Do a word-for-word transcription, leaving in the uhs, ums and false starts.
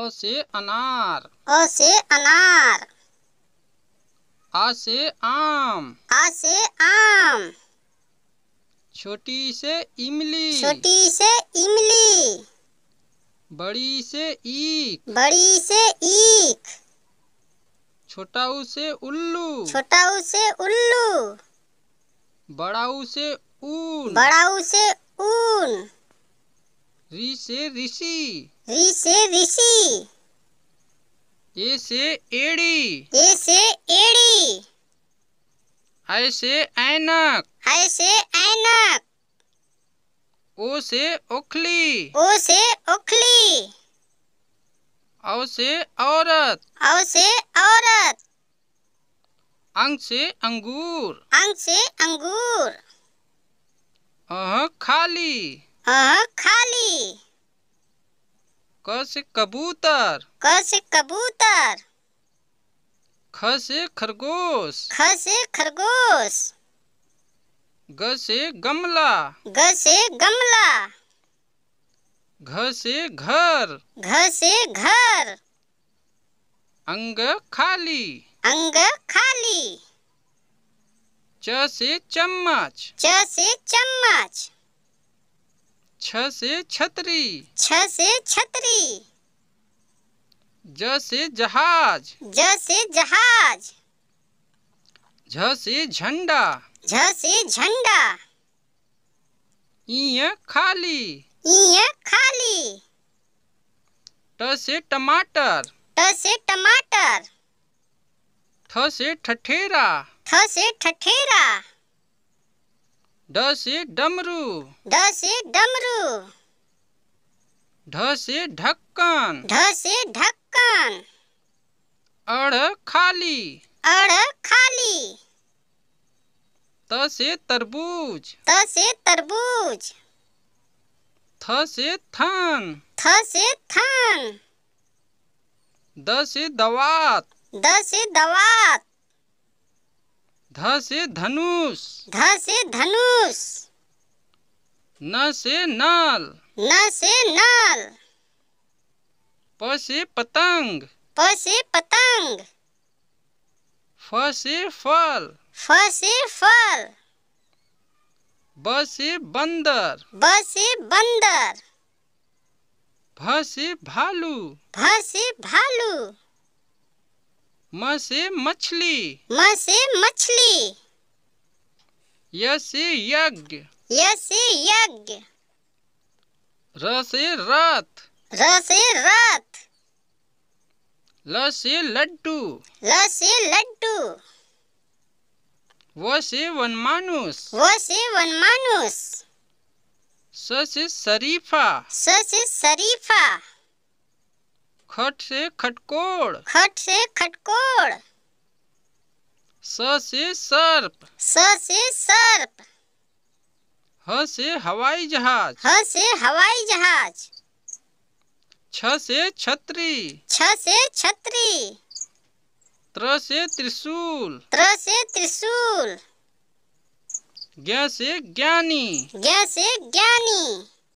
अ से अनार, अ से अनार। आ से आम, आ से आम। छोटी से इमली, छोटी से इमली। बड़ी से ईख, बड़ी से ईख। छोटाऊ से उल्लू, छोटाऊ से उल्लू। बड़ाऊ से ऊन, बड़ाऊ से ऊन। री से ऋषि, री से ऋषि। ए से एड़ी, ए से एड़ी। ऐ से ऐनक, ऐ से ऐनक। ओ से ओखली, ओ से ओखली। औ से औरत, औ से औरत। अंग से अंगूर, अंग से अंगूर। अह खाली, अह खाली। क से कबूतर, क से कबूतर। ख से खरगोश, ख से खरगोश। ग से गमला, ग से गमला। घ से घर, घ से घर। अंग खाली, अंग खाली। च से चम्मच, च से चम्मच। छ से छतरी, छ से छतरी। ज से जहाज, ज से जहाज। झ से झंडा, झ से झंडा। इ खाली, इ खाली। ट से टमाटर, ट से टमाटर। ठ से ठठेरा, ठ से ठठेरा। ड से डमरू, ड से डमरू। ढ से ढक्कन, ढ से ढक्कन। अड़ खाली, अड़ खाली। त से तरबूज, त से तरबूज। थ से थन, थ से थन। द से दवात, द से दवात। ध से धनुष, ध से धनुष। न से नल, न से नल। प से पतंग, प से पतंग। फ से फल, फ से फल। ब से बंदर, ब से बंदर। भ से भालू, भ से भालू। म से मछली, म से मछली। य से यज्ञ, य से यज्ञ। र से रथ, र से रथ। ल से लड्डू, ल से लड्डू। व से वनमानुष, व से वनमानुष। स से शरीफा, स से शरीफा। खट से खटकोड़, खट से खटकोड़। स से सर्प, स से सर्प। ह से हवाई जहाज, ह से हवाई जहाज। छ से छतरी, छ से छतरी। त्र से त्रिशूल, त्र से त्रिशूल। ज्ञ से ज्ञानी, ज्ञ से ज्ञानी।